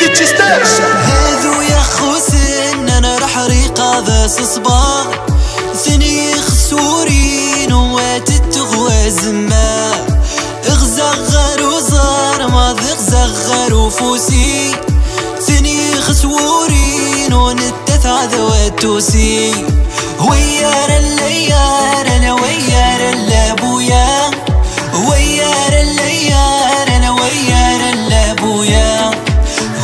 بدي تشتاكش هذو يا خوسن أنا رح ريقا ذاس صباغ ثني خسورين وات التغوى زما اغزغر وزار ما ذغزغر وفوسي ثني خسورين ونتثع ذوات توسي ويار الليار أنا ويار اللابويا ويار الليار أنا ويار اللابويا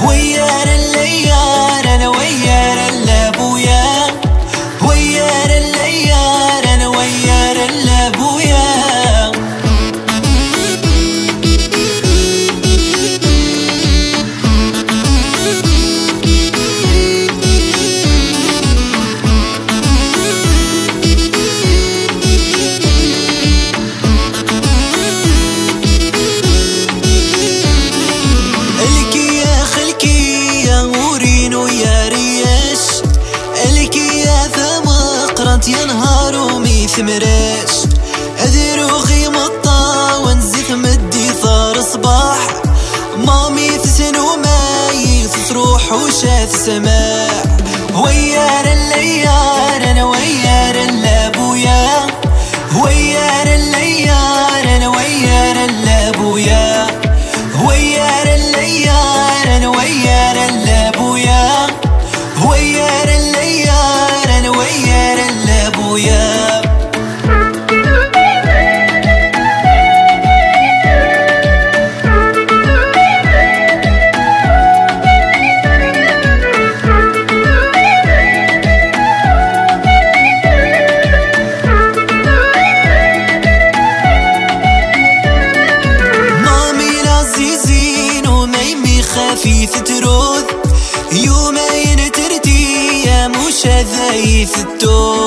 ويار الليار أنا ويار اللابويا ويار الليار أنا ويار اللابويا ينهارو ميثمرش أديرو غيم الطاون زيث مدي ثار صباح ما ميثسن وما يغثث روح وشاف سماع ويار الليار أنا ويار اللابويا ويار الليار أنا ويار اللابويا ويار الليار أنا ويار اللابويا ويار الليار أنا ويار اللابويا مامي العزيزين وميمي خفيف تروث يومين ترتي يا مشاذاي في التوث